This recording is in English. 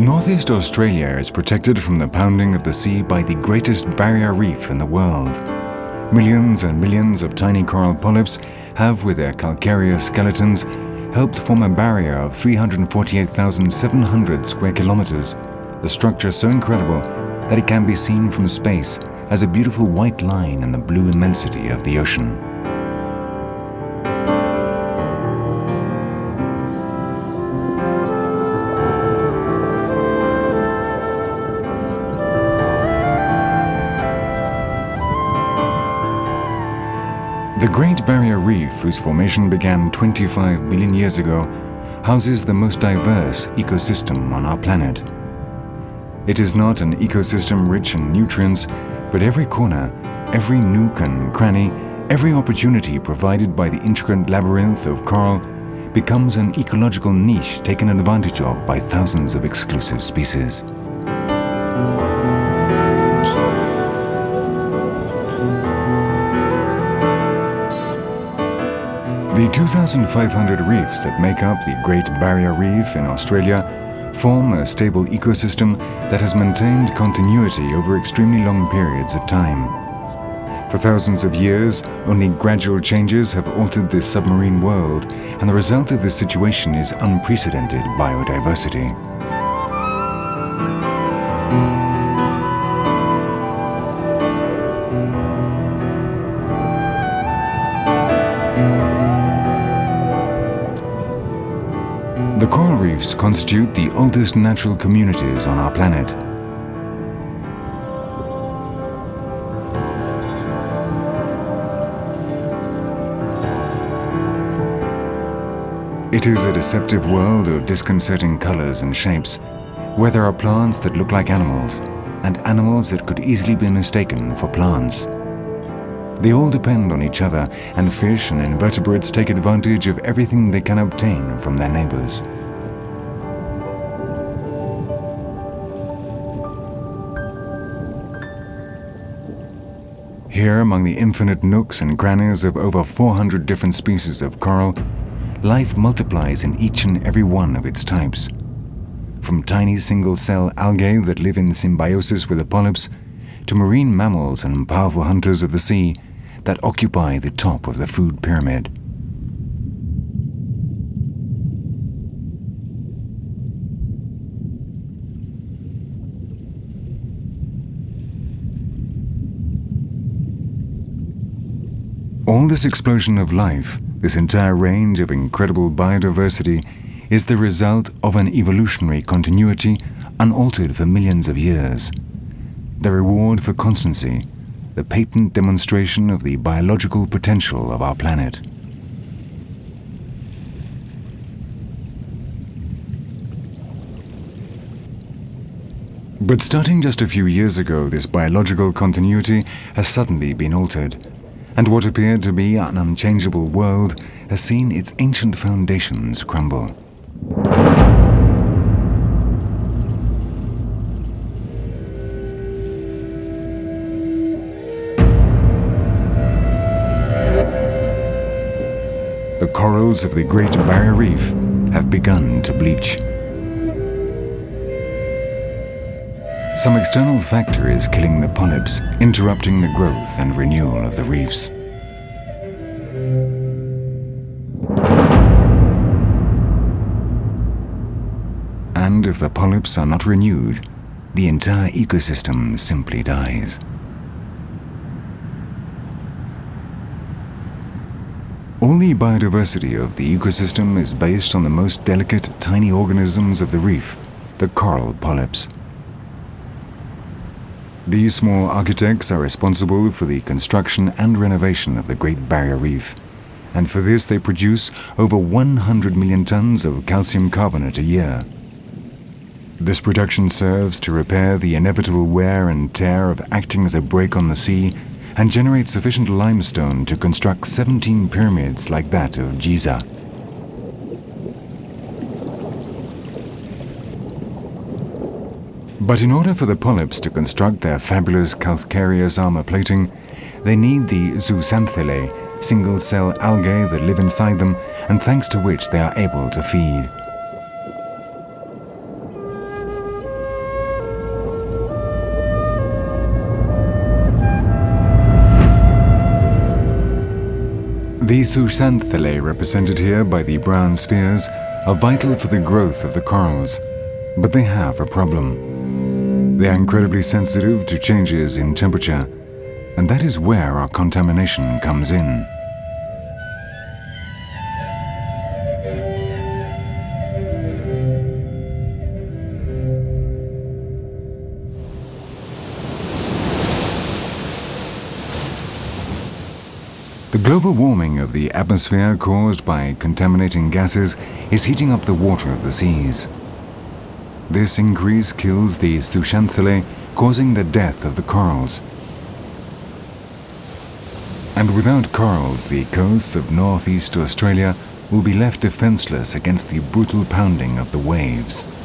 Northeast Australia is protected from the pounding of the sea by the greatest barrier reef in the world. Millions and millions of tiny coral polyps have, with their calcareous skeletons, helped form a barrier of 348,700 square kilometers, the structure so incredible that it can be seen from space as a beautiful white line in the blue immensity of the ocean. The Great Barrier Reef, whose formation began 25 million years ago, houses the most diverse ecosystem on our planet. It is not an ecosystem rich in nutrients, but every corner, every nook and cranny, every opportunity provided by the intricate labyrinth of coral becomes an ecological niche taken advantage of by thousands of exclusive species. The 2,500 reefs that make up the Great Barrier Reef in Australia form a stable ecosystem that has maintained continuity over extremely long periods of time. For thousands of years, only gradual changes have altered this submarine world, and the result of this situation is unprecedented biodiversity. The coral reefs constitute the oldest natural communities on our planet. It is a deceptive world of disconcerting colors and shapes, where there are plants that look like animals, and animals that could easily be mistaken for plants. They all depend on each other, and fish and invertebrates take advantage of everything they can obtain from their neighbors. Here, among the infinite nooks and crannies of over 400 different species of coral, life multiplies in each and every one of its types. From tiny single-cell algae that live in symbiosis with the polyps, to marine mammals and powerful hunters of the sea, that occupy the top of the food pyramid. All this explosion of life, this entire range of incredible biodiversity, is the result of an evolutionary continuity unaltered for millions of years. The reward for constancy, the patent demonstration of the biological potential of our planet. But starting just a few years ago, this biological continuity has suddenly been altered, and what appeared to be an unchangeable world has seen its ancient foundations crumble. The corals of the Great Barrier Reef have begun to bleach. Some external factor is killing the polyps, interrupting the growth and renewal of the reefs. And if the polyps are not renewed, the entire ecosystem simply dies. All the biodiversity of the ecosystem is based on the most delicate tiny organisms of the reef, the coral polyps. These small architects are responsible for the construction and renovation of the Great Barrier Reef, and for this they produce over 100 million tons of calcium carbonate a year. This production serves to repair the inevitable wear and tear of acting as a brake on the sea, and generate sufficient limestone to construct 17 pyramids like that of Giza. But in order for the polyps to construct their fabulous calcareous armor plating, they need the zooxanthellae, single-cell algae that live inside them, and thanks to which they are able to feed. These zooxanthellae represented here by the brown spheres are vital for the growth of the corals, but they have a problem. They are incredibly sensitive to changes in temperature, and that is where our contamination comes in. The global warming of the atmosphere caused by contaminating gases is heating up the water of the seas. This increase kills the zooxanthellae, causing the death of the corals. And without corals, the coasts of northeast Australia will be left defenseless against the brutal pounding of the waves.